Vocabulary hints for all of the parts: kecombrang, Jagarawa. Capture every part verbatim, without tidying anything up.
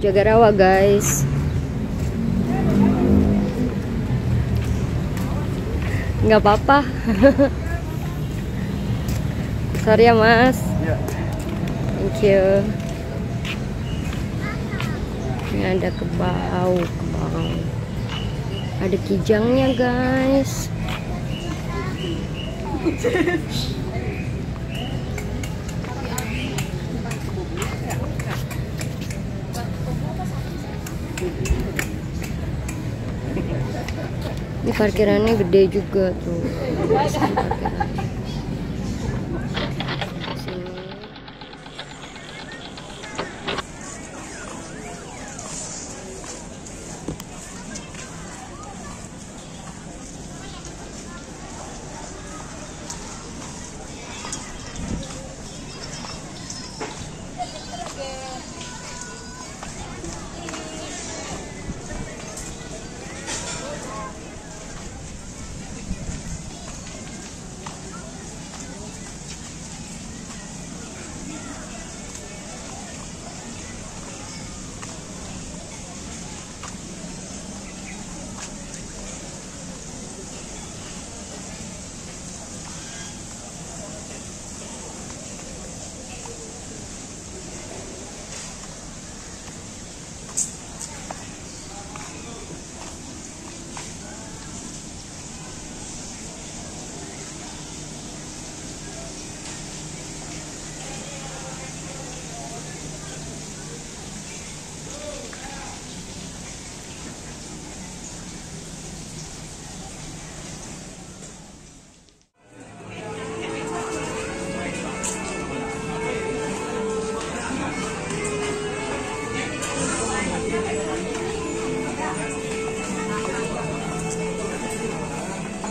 Jagarawa, guys. Nggak apa-apa. Sorry ya, Mas. Thank you. Ini ada kebau, kebau. Ada kijangnya, guys. Ini parkirannya gede juga tuh.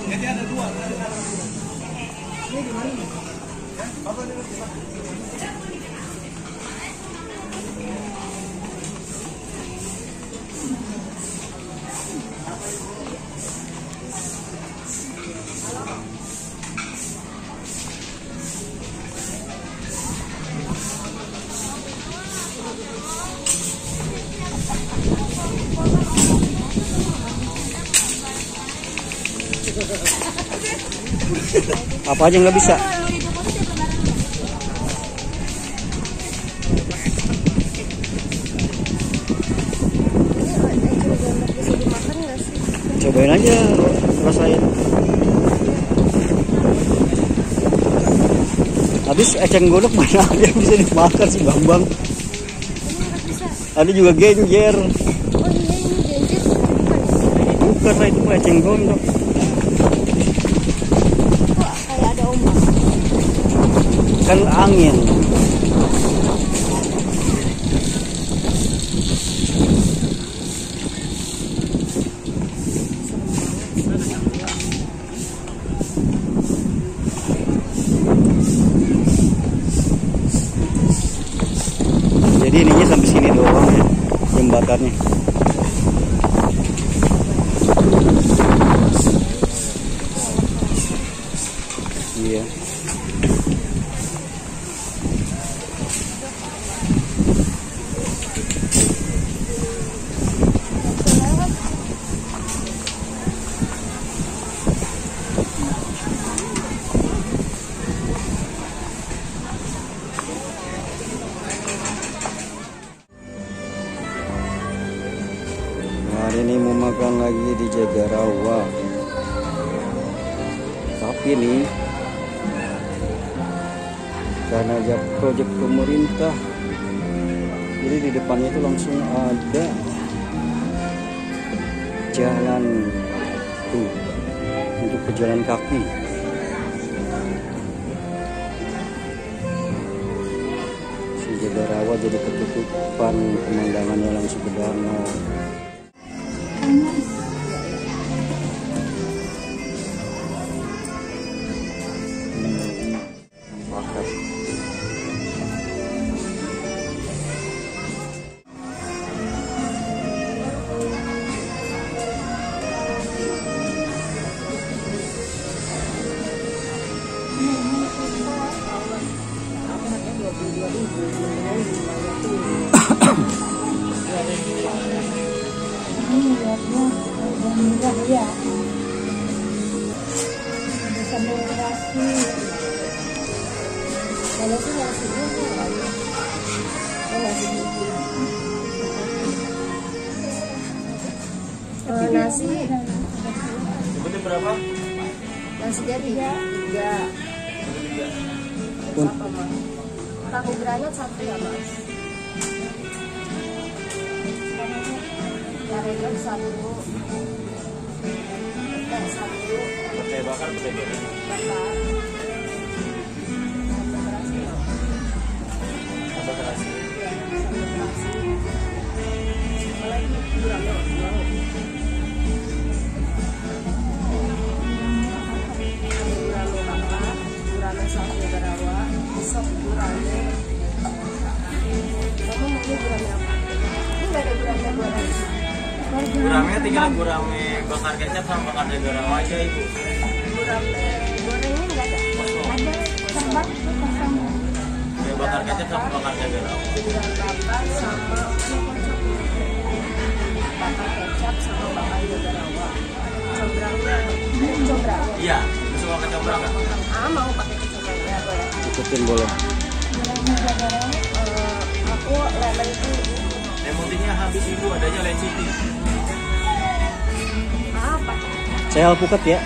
Jadi ada dua. Ini gimana nih? Ya, Bapak ini gimana? Apa aja nggak bisa? Cobain aja, rasain. Habis eceng gondok mana ada yang bisa dimakan sih, Bambang? Ada juga genjer. Bukan lah, itu eceng gondok. Kan angin. Jadi ininya sampai sini doang ya, jembatannya. Iya. Hari ini mau makan lagi di Jagarawa, tapi nih karena ada proyek pemerintah, jadi di depannya itu langsung ada jalan tuh untuk pejalan kaki. Si Jagarawa jadi ketutupan, pemandangannya langsung ke danau. Paket. murah ya. Ada sambal terasi. Kalau sih nasinya murah. Oh, nasi. Sebutnya berapa? Nasinya tiga. Tiga. Apa mas? Tahu granat satu ya mas. Karedok satu. Petai satu. Petai bakar, petai goreng. Bakar. Sambal terasi. Sambal terasi. Ya, sambal terasi. Apa lagi? Granat, granat. Sama Jagarawa, besok gurame. Kamu maunya gurame apa? Ini nggak ada gurame goreng. Gurame tinggal gurame bakar kecap sama bakar Jagarawa aja ibu. Gurame gorengnya nggak ada. Ada sambal, sambal. Ya bakar kecap sama bakar Jagarawa. Gurame bakar sama bakar kecap sama bakar Jagarawa. Combrangnya, combrang. Iya, suka kecombrang nggak? Ah mau pakai. Ikutin boleh. Aku lemon tea. Lemon tea-nya habis ibu, adanya leci tea. Apa? Saya alpukat ya.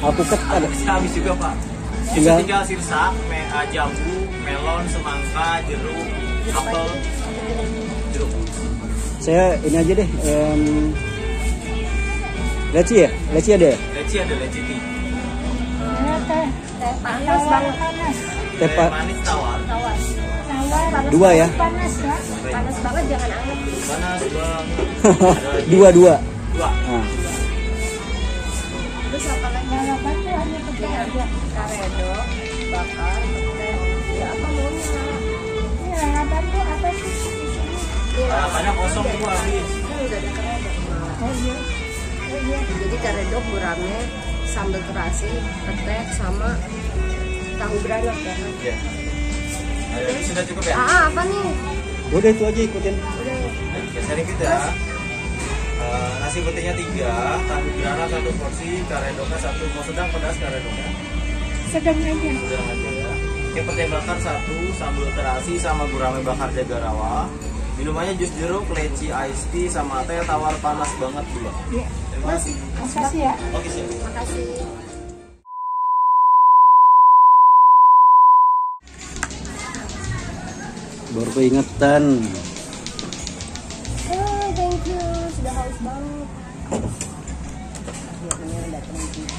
Alpukat ada. Habis juga pak. Tinggal tinggal sirsak, jambu, melon, semangka, jeruk, apel, jeruk. Saya ini aja deh. Leci ya, leci ada. Leci ada leci tea. Teh. Teh panas banget. Teh manis tawar. Tawar. Dua ya. Panas ya. Panas banget jangan anget. Panas banget. Dua dua. Dua. Terus apa lagi? Apa tuh hanya petai aja. Karedok, bakar, petai. Ya apa lagi? Ini lalapan tuh apa sih? Lalapannya kosong ibu habis. Ini udah ada karedok. Oh iya. Oh iya. Jadi karedok gurame. Sambal terasi, petai, sama tahu granat ya. Iya. Ayo, ini sudah cukup ya? Ah, apa nih? Udah itu aja ikutin. Udah. Oke, sharing kita. Uh, nasi putihnya tiga, tahu granat satu porsi, karedoknya satu. Mau sedang pedas karedoknya? Sedang aja. Sedang aja ya. Oke, petai bakar satu, sambal terasi sama gurame bakar Jagarawa. Minumannya jus jeruk, leci, ice tea, sama teh tawar panas banget pula. Iya. Terima kasih. Makasih ya. Oke sih. Makasih. Baru keingetan. Oh, thank you. Sudah haus banget. Biasanya datang juga.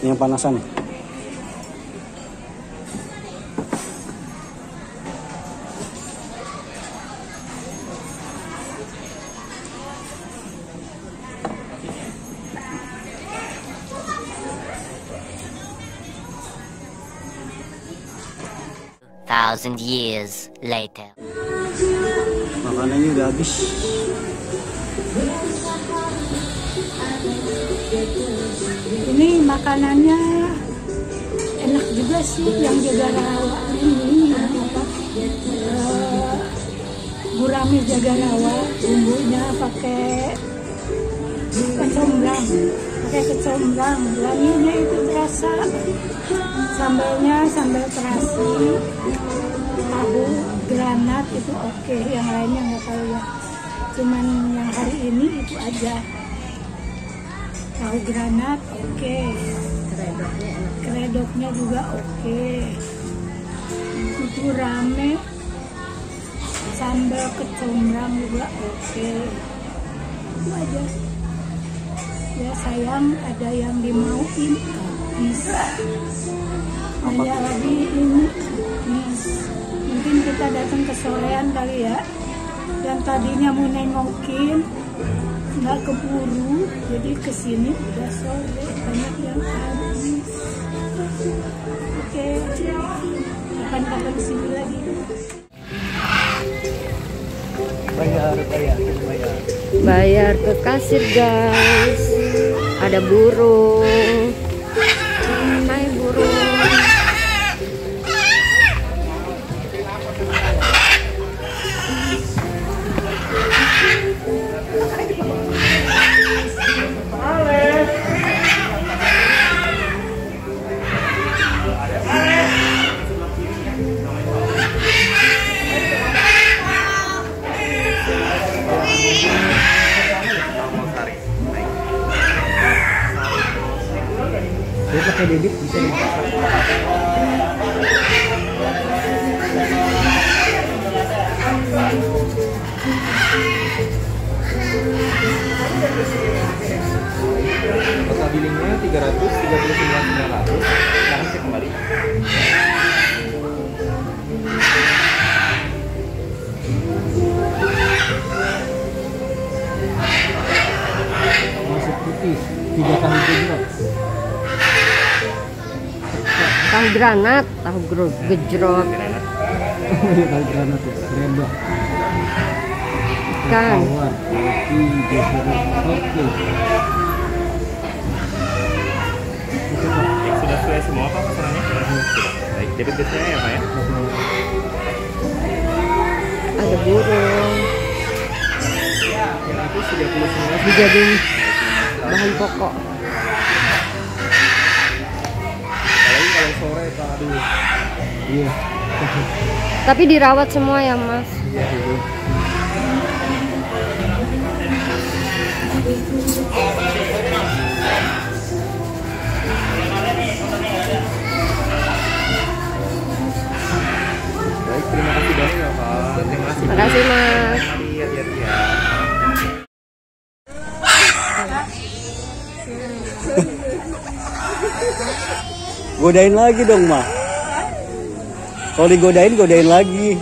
Yang panasan. Thousand years later. Makanannya udah habis. Ini makanannya enak juga sih yang Jagarawa ini. Uh, gurame Jagarawa, bumbunya pakai kecombrang, pakai kecombrang. Laminya itu terasa, sambalnya sambal terasi, tahu granat itu oke. Yang lainnya nggak tahu ya. Cuman yang hari ini itu aja. Tahu granat oke, okay. Keredoknya enak. Keredoknya juga oke. Okay. Gurame sambal kecombrang juga oke. Okay. Itu aja. Ya sayang ada yang dimauin bisa. Hanya lagi ini. Nih. Mungkin kita datang ke sorean kali ya. Yang tadinya mau nengokin nggak keburu, jadi kesini udah sore, banyak yang habis. Oke, kapan-kapan kesini lagi. Bayar, bayar, bayar. bayar ke kasir guys. Ada burung. Hai burung. Dia pakai debit bisa ya? Total billingnya tiga ratus tiga puluh sembilan ribu sembilan ratus. Sekarang saya kembali. Masuk putih tiga kali gejrot. Tahu granat, tahu gejrot. Tahu granat ya, rendok. Ikan. Oke. Sudah sesuai semua apa pesanannya? Baik, debit biasanya ya Pak ya? Ada burung. Dijadiin bahan pokok. Sore Pak, aduh. Iya. Tapi dirawat semua ya, Mas. Iya, iya. Baik, terima kasih banyak ya, Pak. Terima kasih. Terima kasih, Mas. Iya, iya, iya. Godain lagi dong, Ma. Kalau digodain, godain lagi.